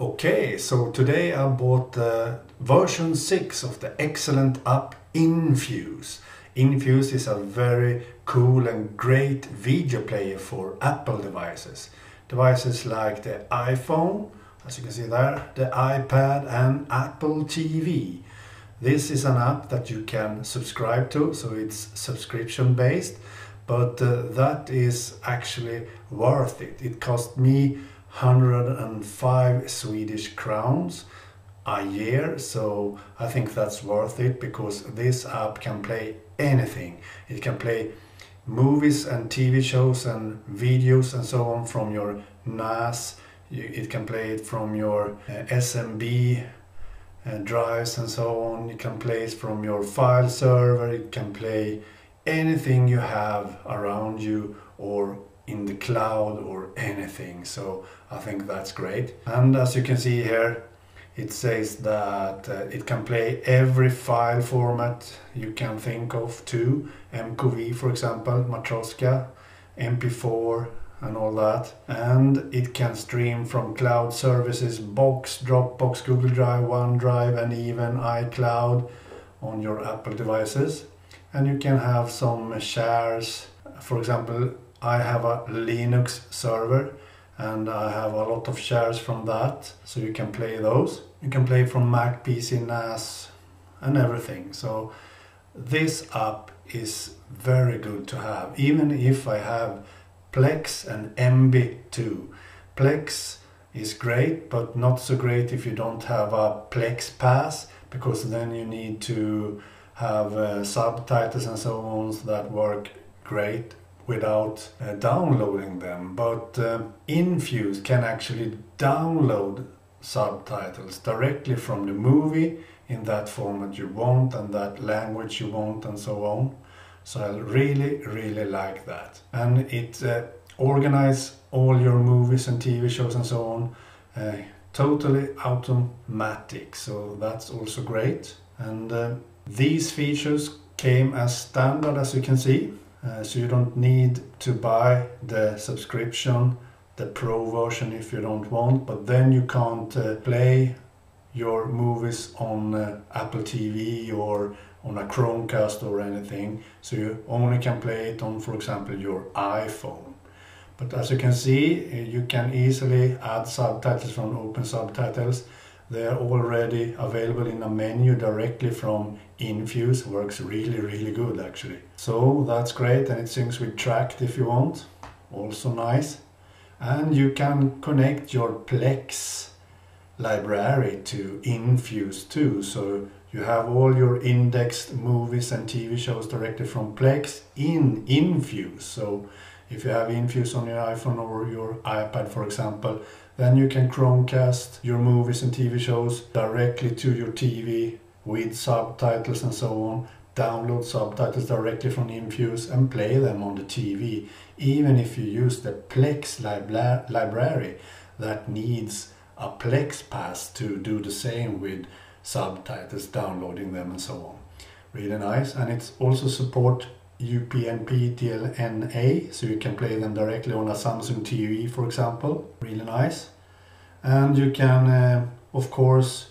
Okay, so today I bought the version 6 of the excellent app Infuse. Infuse is a very cool and great video player for Apple devices. Devices like the iPhone, as you can see there, the iPad and Apple TV. This is an app that you can subscribe to, so it's subscription based, but that is actually worth it. It cost me 105 Swedish crowns a year, so I think that's worth it because this app can play anything. It can play movies and TV shows and videos and so on from your NAS. It can play it from your SMB drives and so on. It can play it from your file server. It can play anything you have around you or in the cloud or anything, so I think that's great. And as you can see here, it says that it can play every file format you can think of too. MKV, for example, Matroska, MP4 and all that. And it can stream from cloud services, Box, Dropbox, Google Drive, OneDrive and even iCloud on your Apple devices. And you can have some shares. For example, I have a Linux server and I have a lot of shares from that, so you can play those. You can play from Mac, PC, NAS and everything. So this app is very good to have, even if I have Plex and Emby too. Plex is great, but not so great if you don't have a Plex pass, because then you need to have subtitles and so on that work great without downloading them. But Infuse can actually download subtitles directly from the movie in that format you want and that language you want and so on. So I really like that. And it organizes all your movies and TV shows and so on totally automatic, so that's also great. And these features came as standard, as you can see. So you don't need to buy the subscription, the pro version, if you don't want, but then you can't play your movies on Apple TV or on a Chromecast or anything, so you only can play it on, for example, your iPhone. But as you can see, you can easily add subtitles from OpenSubtitles. They are already available in a menu directly from Infuse. Works really good actually. So that's great, and it syncs with Trakt if you want. Also nice. And you can connect your Plex library to Infuse too. So you have all your indexed movies and TV shows directly from Plex in Infuse. So if you have Infuse on your iPhone or your iPad, for example, then you can Chromecast your movies and TV shows directly to your TV with subtitles and so on. Download subtitles directly from Infuse and play them on the TV, even if you use the Plex library that needs a Plex pass to do the same with subtitles, downloading them and so on. Really nice. And it's also support UPNP, DLNA, so you can play them directly on a Samsung TV, for example. Really nice. And you can, of course,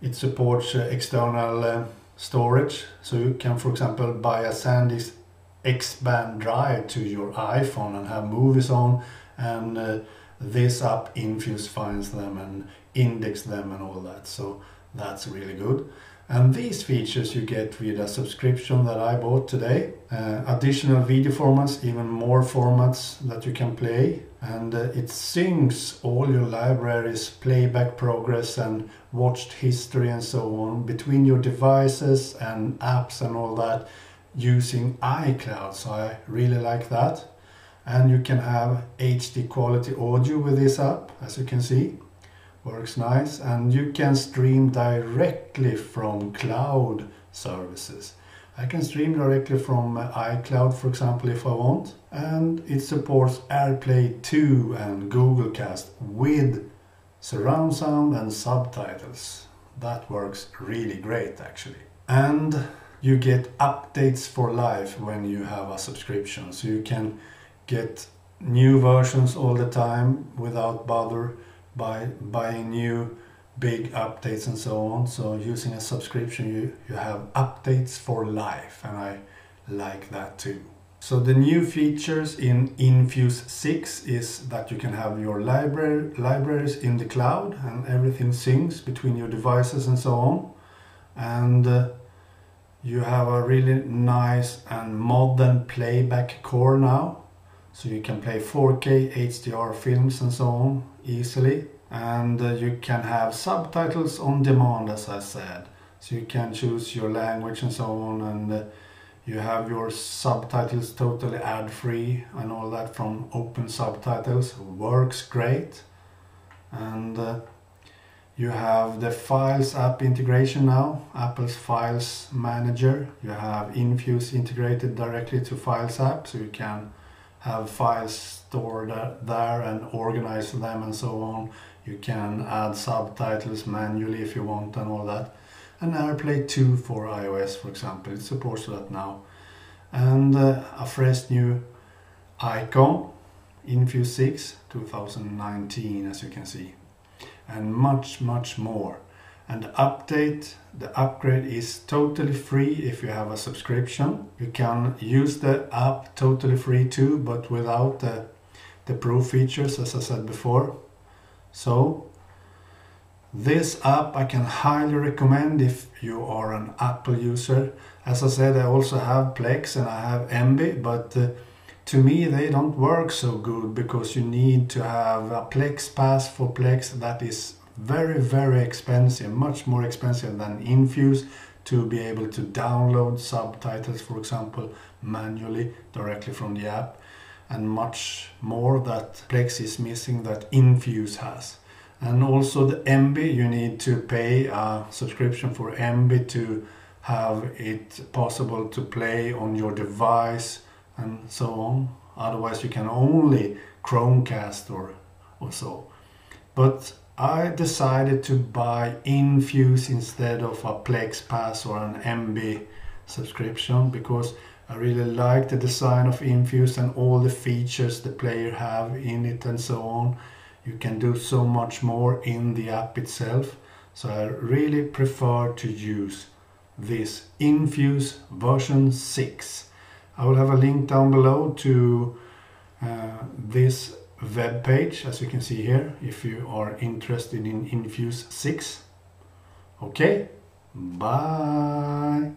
it supports external storage, so you can, for example, buy a SanDisk X-band drive to your iPhone and have movies on, and this app Infuse finds them and index them and all that, so that's really good. And these features you get with a subscription that I bought today. Additional video formats, even more formats that you can play. And it syncs all your libraries, playback progress and watched history and so on between your devices and apps and all that using iCloud. So I really like that. And you can have HD quality audio with this app, as you can see. Works nice, and you can stream directly from cloud services. I can stream directly from iCloud, for example, if I want, and it supports AirPlay 2 and Google Cast with surround sound and subtitles. That works really great actually. And you get updates for life when you have a subscription, so you can get new versions all the time without bother by buying new big updates and so on. So using a subscription, you have updates for life, and I like that too. So the new features in Infuse 6 is that you can have your libraries in the cloud, and everything syncs between your devices and so on. And you have a really nice and modern playback core now. So you can play 4K HDR films and so on easily. And you can have subtitles on demand, as I said. So you can choose your language and so on, and you have your subtitles totally ad-free and all that from OpenSubtitles. Works great. And you have the Files app integration now, Apple's Files Manager. You have Infuse integrated directly to Files app, so you can have files stored there and organize them and so on. You can add subtitles manually if you want and all that. And AirPlay 2 for iOS, for example, it supports that now. And a fresh new icon, Infuse 6 2019, as you can see. And much, much more. And the upgrade is totally free if you have a subscription. You can use the app totally free too, but without the pro features, as I said before. So this app I can highly recommend if you are an Apple user. As I said, I also have Plex and I have Emby, but to me they don't work so good, because you need to have a Plex pass for Plex that is very, very expensive, much more expensive than Infuse, to be able to download subtitles, for example, manually directly from the app, and much more that Plex is missing that Infuse has. And also the Emby, you need to pay a subscription for Emby to have it possible to play on your device and so on. Otherwise you can only Chromecast or so. But I decided to buy Infuse instead of a Plex Pass or an Emby subscription, because I really like the design of Infuse and all the features the player have in it and so on. You can do so much more in the app itself, so I really prefer to use this Infuse version 6. I will have a link down below to this web page, as you can see here, if you are interested in Infuse 6. Okay, bye!